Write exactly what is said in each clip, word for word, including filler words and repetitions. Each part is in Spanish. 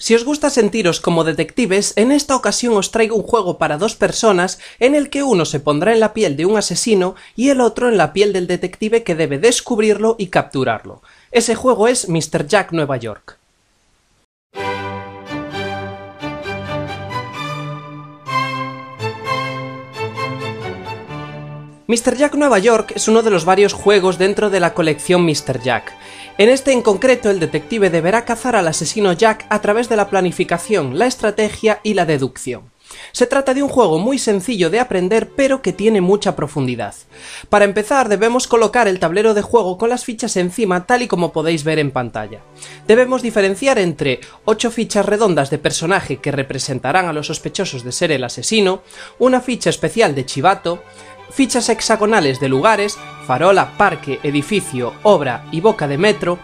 Si os gusta sentiros como detectives, en esta ocasión os traigo un juego para dos personas en el que uno se pondrá en la piel de un asesino y el otro en la piel del detective que debe descubrirlo y capturarlo. Ese juego es mister Jack Nueva York. mister Jack Nueva York es uno de los varios juegos dentro de la colección mister Jack. En este en concreto, el detective deberá cazar al asesino Jack a través de la planificación, la estrategia y la deducción. Se trata de un juego muy sencillo de aprender, pero que tiene mucha profundidad. Para empezar, debemos colocar el tablero de juego con las fichas encima, tal y como podéis ver en pantalla. Debemos diferenciar entre ocho fichas redondas de personaje que representarán a los sospechosos de ser el asesino, una ficha especial de chivato, fichas hexagonales de lugares, farola, parque, edificio, obra y boca de metro,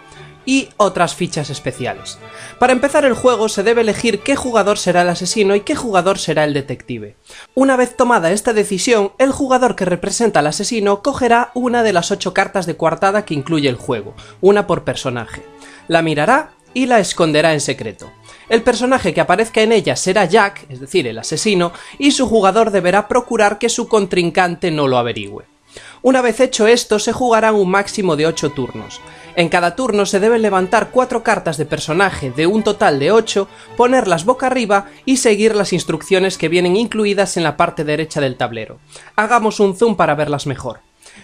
y otras fichas especiales. Para empezar el juego se debe elegir qué jugador será el asesino y qué jugador será el detective. Una vez tomada esta decisión, el jugador que representa al asesino cogerá una de las ocho cartas de coartada que incluye el juego, una por personaje. La mirará y la esconderá en secreto. El personaje que aparezca en ella será Jack, es decir, el asesino, y su jugador deberá procurar que su contrincante no lo averigüe. Una vez hecho esto, se jugarán un máximo de ocho turnos. En cada turno se deben levantar cuatro cartas de personaje de un total de ocho, ponerlas boca arriba y seguir las instrucciones que vienen incluidas en la parte derecha del tablero. Hagamos un zoom para verlas mejor.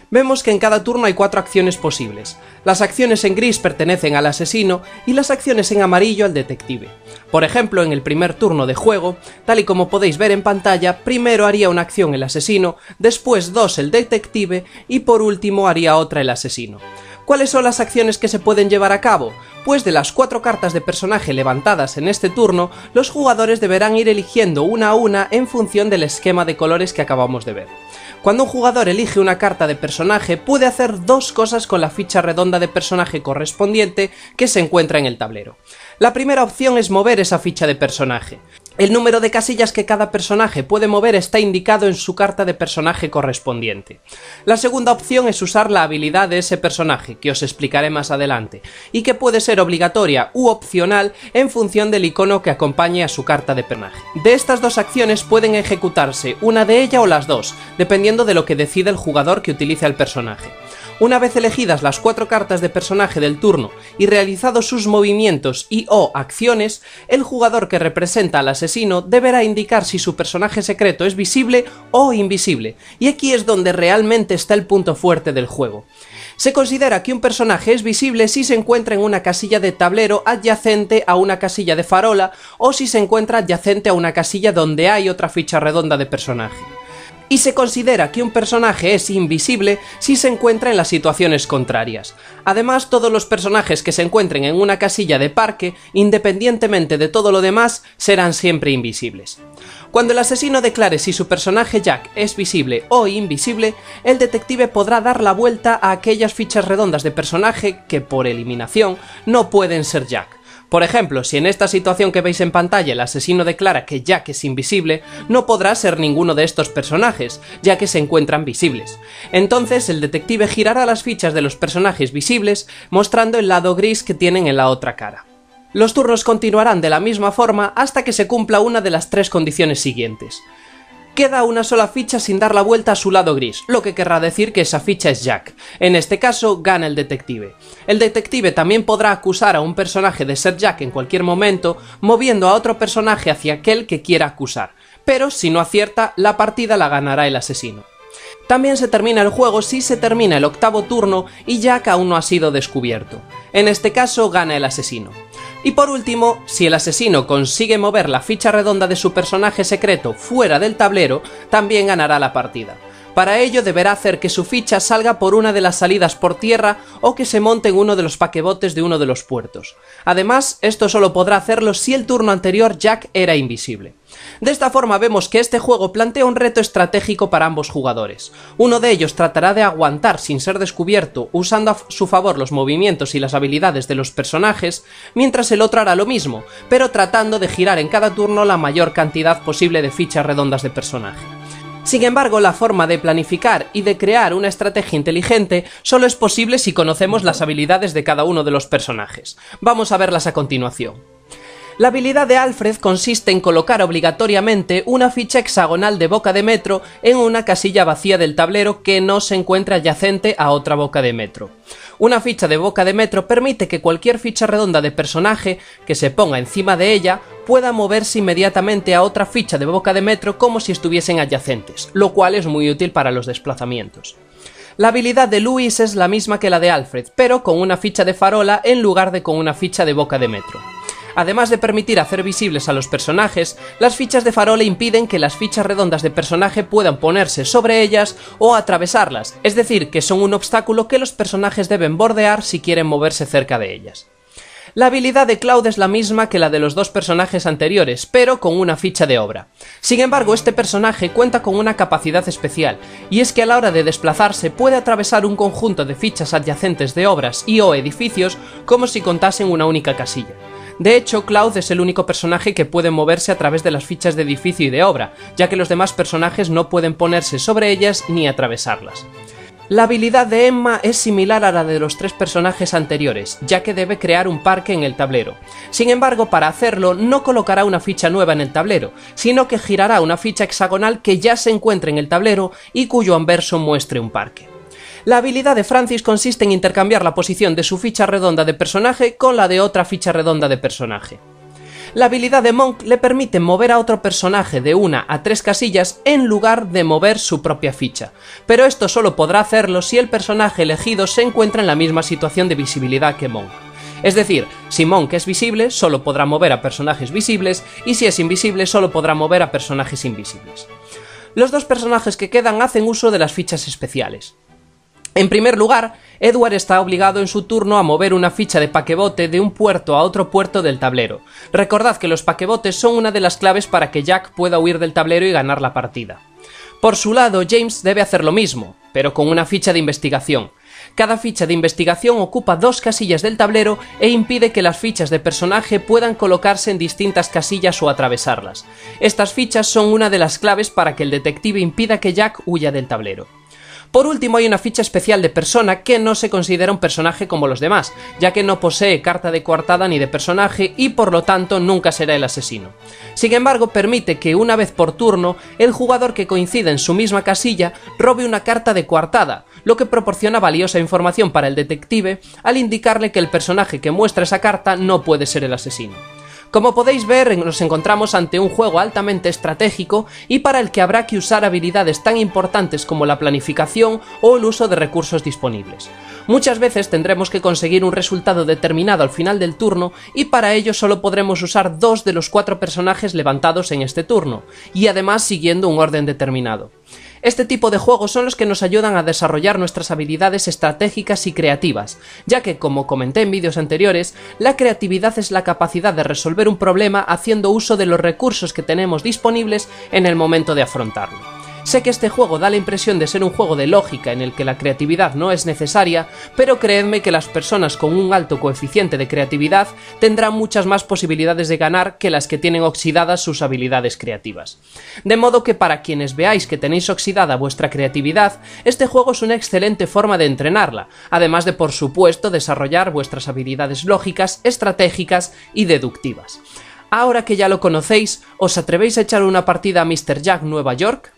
Vemos que en cada turno hay cuatro acciones posibles. Las acciones en gris pertenecen al asesino y las acciones en amarillo al detective. Por ejemplo, en el primer turno de juego, tal y como podéis ver en pantalla, primero haría una acción el asesino, después dos el detective y por último haría otra el asesino. ¿Cuáles son las acciones que se pueden llevar a cabo? Pues de las cuatro cartas de personaje levantadas en este turno, los jugadores deberán ir eligiendo una a una en función del esquema de colores que acabamos de ver. Cuando un jugador elige una carta de personaje, puede hacer dos cosas con la ficha redonda de personaje correspondiente que se encuentra en el tablero. La primera opción es mover esa ficha de personaje. El número de casillas que cada personaje puede mover está indicado en su carta de personaje correspondiente. La segunda opción es usar la habilidad de ese personaje, que os explicaré más adelante, y que puede ser obligatoria u opcional en función del icono que acompañe a su carta de personaje. De estas dos acciones pueden ejecutarse una de ellas o las dos, dependiendo de lo que decida el jugador que utilice al personaje. Una vez elegidas las cuatro cartas de personaje del turno y realizados sus movimientos y o acciones, el jugador que representa al asesino deberá indicar si su personaje secreto es visible o invisible, y aquí es donde realmente está el punto fuerte del juego. Se considera que un personaje es visible si se encuentra en una casilla de tablero adyacente a una casilla de farola o si se encuentra adyacente a una casilla donde hay otra ficha redonda de personaje. Y se considera que un personaje es invisible si se encuentra en las situaciones contrarias. Además, todos los personajes que se encuentren en una casilla de parque, independientemente de todo lo demás, serán siempre invisibles. Cuando el asesino declare si su personaje Jack es visible o invisible, el detective podrá dar la vuelta a aquellas fichas redondas de personaje que, por eliminación, no pueden ser Jack. Por ejemplo, si en esta situación que veis en pantalla el asesino declara que Jack es invisible, no podrá ser ninguno de estos personajes, ya que se encuentran visibles. Entonces el detective girará las fichas de los personajes visibles, mostrando el lado gris que tienen en la otra cara. Los turnos continuarán de la misma forma hasta que se cumpla una de las tres condiciones siguientes. Queda una sola ficha sin dar la vuelta a su lado gris, lo que querrá decir que esa ficha es Jack. En este caso, gana el detective. El detective también podrá acusar a un personaje de ser Jack en cualquier momento, moviendo a otro personaje hacia aquel que quiera acusar. Pero si no acierta, la partida la ganará el asesino. También se termina el juego si se termina el octavo turno y Jack aún no ha sido descubierto. En este caso, gana el asesino. Y por último, si el asesino consigue mover la ficha redonda de su personaje secreto fuera del tablero, también ganará la partida. Para ello deberá hacer que su ficha salga por una de las salidas por tierra o que se monte en uno de los paquebotes de uno de los puertos. Además, esto solo podrá hacerlo si el turno anterior Jack era invisible. De esta forma vemos que este juego plantea un reto estratégico para ambos jugadores. Uno de ellos tratará de aguantar sin ser descubierto, usando a su favor los movimientos y las habilidades de los personajes, mientras el otro hará lo mismo, pero tratando de girar en cada turno la mayor cantidad posible de fichas redondas de personaje. Sin embargo, la forma de planificar y de crear una estrategia inteligente solo es posible si conocemos las habilidades de cada uno de los personajes. Vamos a verlas a continuación. La habilidad de Alfred consiste en colocar obligatoriamente una ficha hexagonal de boca de metro en una casilla vacía del tablero que no se encuentra adyacente a otra boca de metro. Una ficha de boca de metro permite que cualquier ficha redonda de personaje que se ponga encima de ella pueda moverse inmediatamente a otra ficha de boca de metro como si estuviesen adyacentes, lo cual es muy útil para los desplazamientos. La habilidad de Louis es la misma que la de Alfred, pero con una ficha de farola en lugar de con una ficha de boca de metro. Además de permitir hacer visibles a los personajes, las fichas de farola impiden que las fichas redondas de personaje puedan ponerse sobre ellas o atravesarlas, es decir, que son un obstáculo que los personajes deben bordear si quieren moverse cerca de ellas. La habilidad de Cloud es la misma que la de los dos personajes anteriores, pero con una ficha de obra. Sin embargo, este personaje cuenta con una capacidad especial, y es que a la hora de desplazarse puede atravesar un conjunto de fichas adyacentes de obras y o edificios como si contasen una única casilla. De hecho, Cloud es el único personaje que puede moverse a través de las fichas de edificio y de obra, ya que los demás personajes no pueden ponerse sobre ellas ni atravesarlas. La habilidad de Emma es similar a la de los tres personajes anteriores, ya que debe crear un parque en el tablero. Sin embargo, para hacerlo no colocará una ficha nueva en el tablero, sino que girará una ficha hexagonal que ya se encuentra en el tablero y cuyo anverso muestre un parque. La habilidad de Francis consiste en intercambiar la posición de su ficha redonda de personaje con la de otra ficha redonda de personaje. La habilidad de Monk le permite mover a otro personaje de una a tres casillas en lugar de mover su propia ficha, pero esto solo podrá hacerlo si el personaje elegido se encuentra en la misma situación de visibilidad que Monk. Es decir, si Monk es visible, solo podrá mover a personajes visibles, y si es invisible, solo podrá mover a personajes invisibles. Los dos personajes que quedan hacen uso de las fichas especiales. En primer lugar, Edward está obligado en su turno a mover una ficha de paquebote de un puerto a otro puerto del tablero. Recordad que los paquebotes son una de las claves para que Jack pueda huir del tablero y ganar la partida. Por su lado, James debe hacer lo mismo, pero con una ficha de investigación. Cada ficha de investigación ocupa dos casillas del tablero e impide que las fichas de personaje puedan colocarse en distintas casillas o atravesarlas. Estas fichas son una de las claves para que el detective impida que Jack huya del tablero. Por último, hay una ficha especial de persona que no se considera un personaje como los demás, ya que no posee carta de coartada ni de personaje y por lo tanto nunca será el asesino. Sin embargo, permite que una vez por turno, el jugador que coincida en su misma casilla robe una carta de coartada, lo que proporciona valiosa información para el detective al indicarle que el personaje que muestra esa carta no puede ser el asesino. Como podéis ver, nos encontramos ante un juego altamente estratégico y para el que habrá que usar habilidades tan importantes como la planificación o el uso de recursos disponibles. Muchas veces tendremos que conseguir un resultado determinado al final del turno y para ello solo podremos usar dos de los cuatro personajes levantados en este turno, y además siguiendo un orden determinado. Este tipo de juegos son los que nos ayudan a desarrollar nuestras habilidades estratégicas y creativas, ya que, como comenté en vídeos anteriores, la creatividad es la capacidad de resolver un problema haciendo uso de los recursos que tenemos disponibles en el momento de afrontarlo. Sé que este juego da la impresión de ser un juego de lógica en el que la creatividad no es necesaria, pero creedme que las personas con un alto coeficiente de creatividad tendrán muchas más posibilidades de ganar que las que tienen oxidadas sus habilidades creativas. De modo que para quienes veáis que tenéis oxidada vuestra creatividad, este juego es una excelente forma de entrenarla, además de por supuesto desarrollar vuestras habilidades lógicas, estratégicas y deductivas. Ahora que ya lo conocéis, ¿os atrevéis a echar una partida a mister Jack Nueva York?